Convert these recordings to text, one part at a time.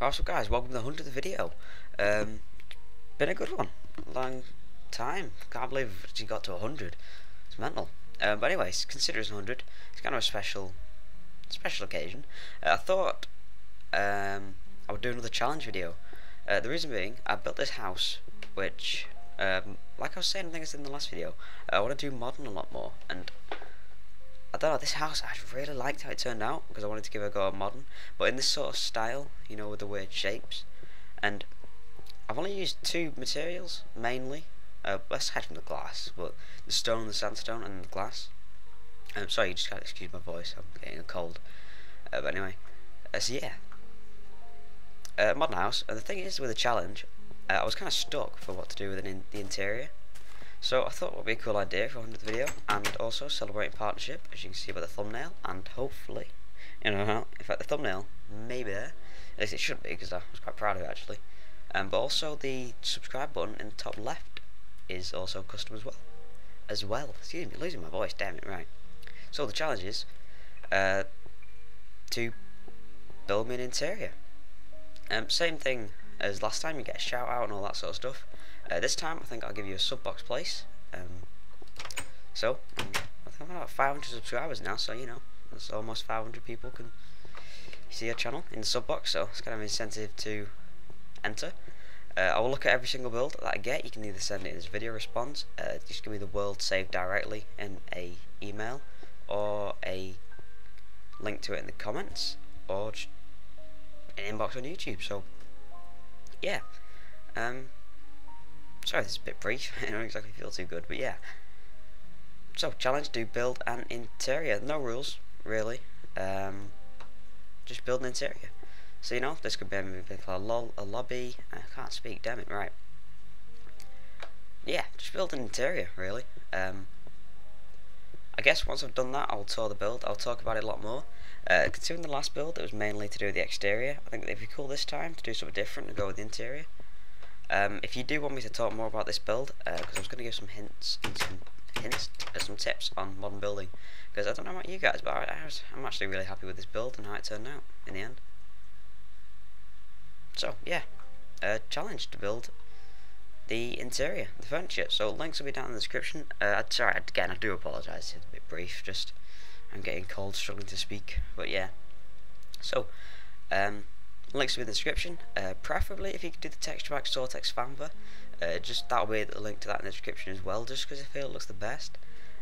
Also guys, welcome to the 100th video. Been a good one, long time. Can't believe we've actually got to 100. It's mental. But anyways, consider it's 100. It's kind of a special occasion. I thought I would do another challenge video. The reason being, I built this house, which, like I was saying, I think I said in the last video, I want to do modern a lot more, and I don't know, this house, I really liked how it turned out, because I wanted to give it a go at modern, but in this sort of style, you know, with the weird shapes. And I've only used two materials, mainly, aside from the glass, but the stone and the sandstone and the glass. I'm sorry, you just gotta excuse my voice, I'm getting a cold. But anyway, so yeah, modern house. And the thing is, with the challenge, I was kind of stuck for what to do with the interior. So I thought it would be a cool idea for 100th video, and also celebrating partnership, as you can see by the thumbnail, and hopefully, you know, in fact the thumbnail may be there, at least it should be, because I was quite proud of it actually. But also the subscribe button in the top left is also custom as well. Excuse me, losing my voice, damn it, right. So the challenge is to build me an interior. Same thing as last time, you get a shout out and all that sort of stuff. This time I think I'll give you a sub box place. So I think I'm about 500 subscribers now, so you know, that's almost 500 people can see your channel in the sub box, so it's kind of an incentive to enter. I will look at every single build that I get. You can either send it as video response, just give me the world saved directly in a email, or a link to it in the comments, or just an inbox on YouTube. So yeah, sorry this is a bit brief, I don't exactly feel too good, but yeah. So, challenge, do build an interior. No rules, really. Just build an interior. So, you know, this could be a lobby. I can't speak, damn it, right. Yeah, just build an interior, really. I guess once I've done that, I'll tour the build. I'll talk about it a lot more. Considering the last build, it was mainly to do with the exterior. I think that'd be cool this time to do something different and go with the interior. If you do want me to talk more about this build, because I was going to give some hints and some tips on modern building, because I don't know about you guys, but I'm actually really happy with this build and how it turned out in the end. So yeah, challenge to build the interior, the furniture. So links will be down in the description. Sorry, again, I do apologise, it's a bit brief, just I'm getting cold, struggling to speak, but yeah. So, links will be in the description. Preferably if you could do the texture pack Soartex Fanver, just that'll be the link to that in the description as well, just because I feel it looks the best.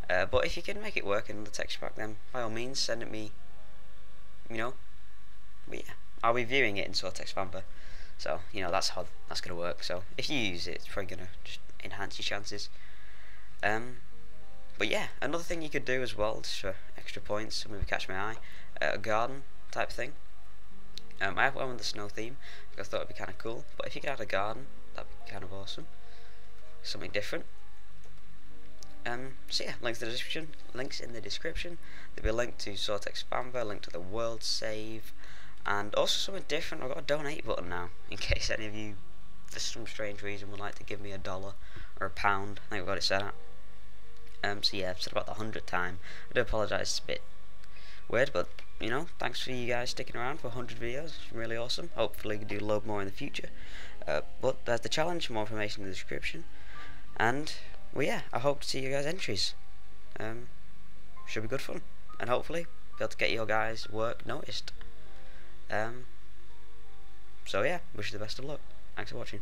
But if you can make it work in the texture pack, then by all means send it me, you know. But yeah, I'll be viewing it in Soartex Fanver, so you know that's how that's gonna work. So if you use it, it's probably gonna just enhance your chances. But yeah, another thing you could do as well, just for extra points, maybe catch my eye, a garden type thing. I have one with the snow theme because I thought it'd be kind of cool, but if you could add a garden, that'd be kind of awesome, something different. So yeah, links in the description. There'll be a link to Soartex Fanver, link to the world save, and also something different. I've got a donate button now, in case any of you, for some strange reason, would like to give me $1 or £1. I think I've got it set up. So yeah, I've said about the 100th time. I do apologise, it's a bit weird, but you know, thanks for you guys sticking around for 100 videos, it's really awesome. Hopefully you can do a load more in the future. But there's the challenge, more information in the description. And, well yeah, I hope to see you guys' entries. Should be good fun. And hopefully, be able to get your guys' work noticed. So yeah, wish you the best of luck. Thanks for watching.